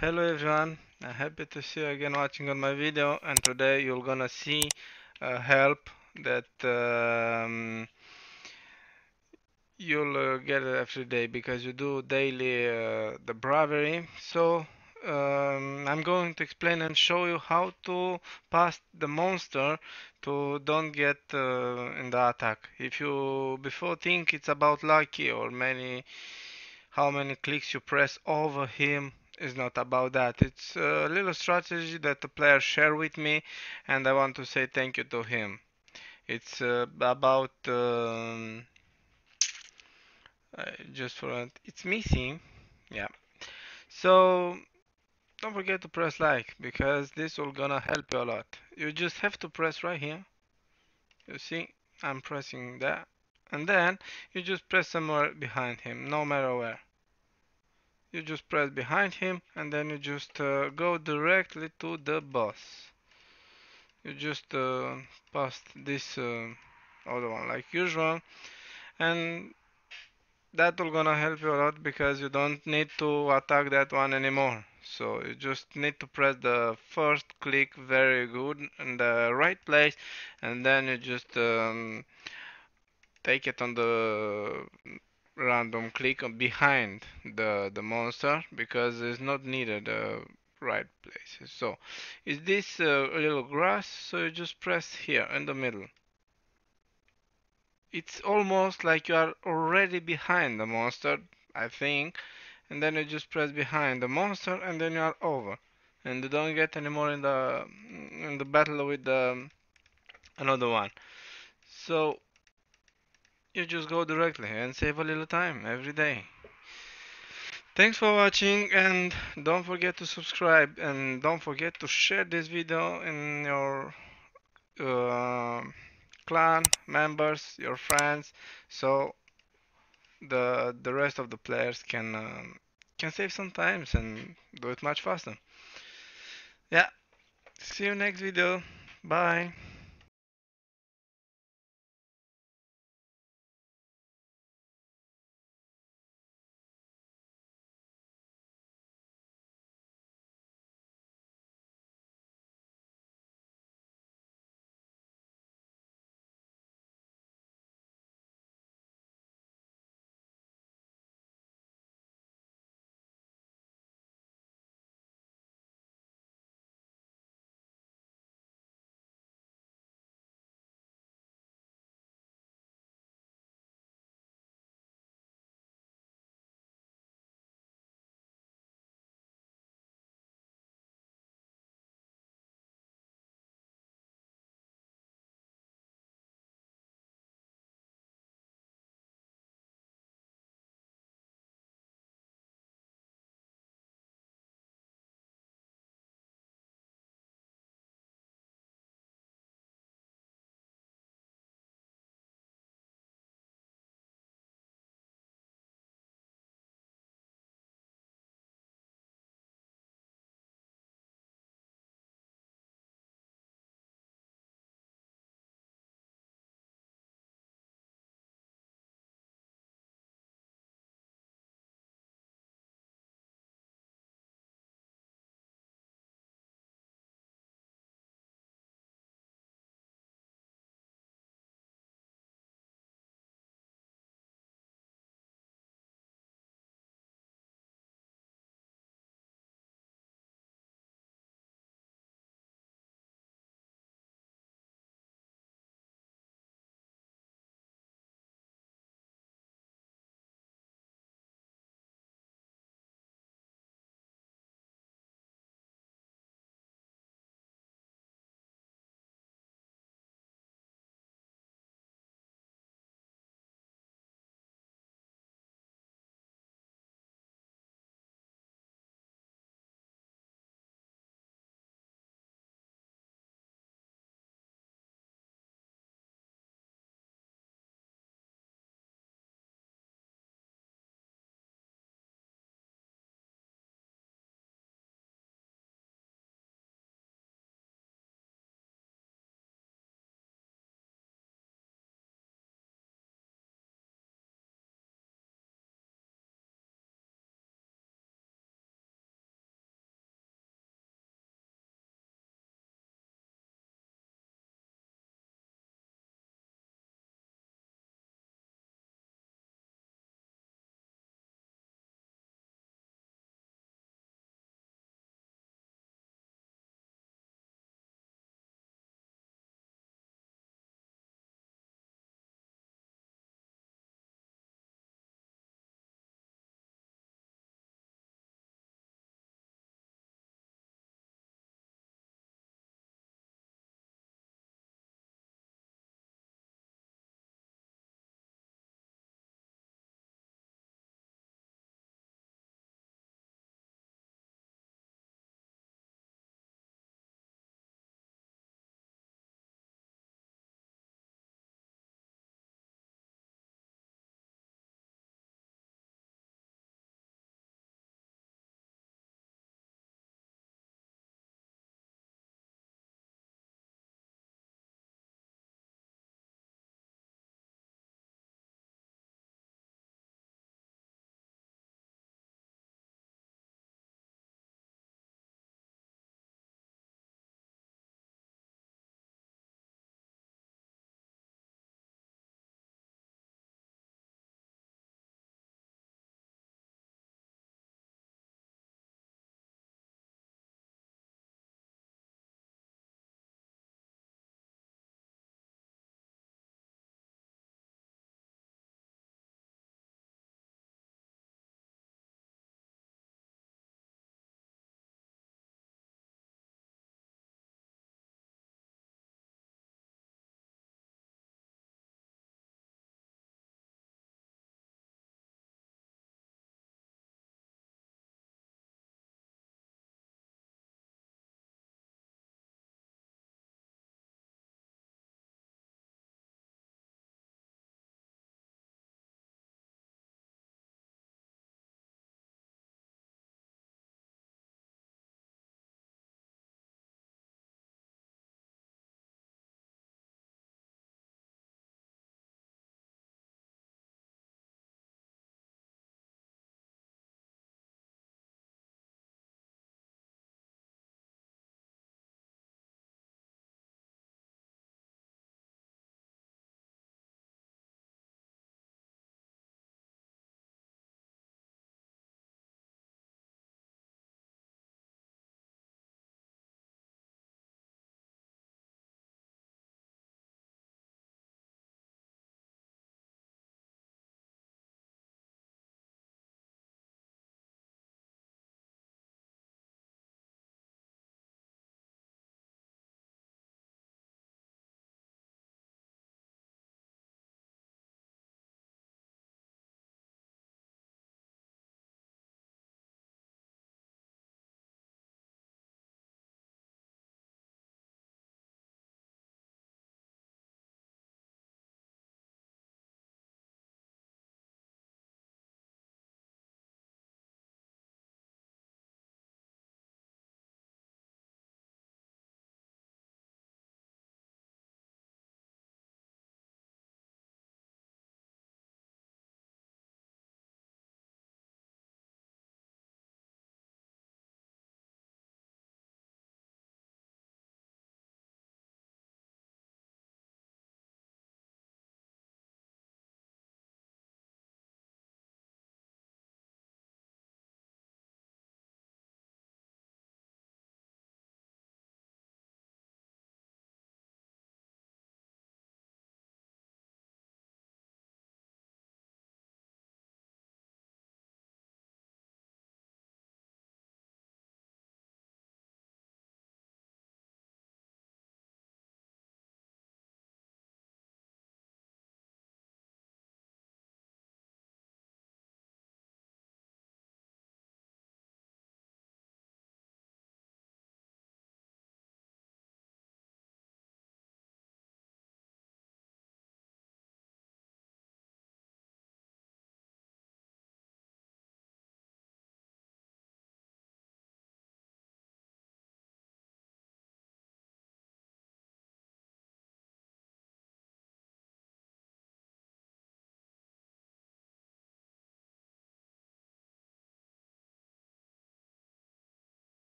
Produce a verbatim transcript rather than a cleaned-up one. Hello everyone, I'm happy to see you again watching on my video, and today you're gonna see uh, help that um, you'll uh, get it every day because you do daily uh, the bravery. So um, I'm going to explain and show you how to pass the monster to don't get uh, in the attack. If you before think it's about lucky or many how many clicks you press over him, is not about that. It's a little strategy that the player shared with me, and I want to say thank you to him. It's uh, about um, I just for it's missing, yeah. So don't forget to press like, because this will gonna help you a lot. You just have to press right here. You see, I'm pressing that, and then you just press somewhere behind him, no matter where. You just press behind him, and then you just uh, go directly to the boss. You just uh, pass this uh, other one like usual, and that will gonna help you a lot because you don't need to attack that one anymore. So you just need to press the first click very good in the right place, and then you just um, take it on the random click on behind the the monster, because it's not needed uh, right places. So is this uh, a little grass, so you just press here in the middle. It's almost like you are already behind the monster, I think, and then you just press behind the monster, and then you are over, and you don't get any more in the in the battle with the another one. So you just go directly and save a little time every day. Thanks for watching, and don't forget to subscribe, and don't forget to share this video in your uh, clan members, your friends, so the the rest of the players can um, can save some times and do it much faster. Yeah, see you next video. Bye.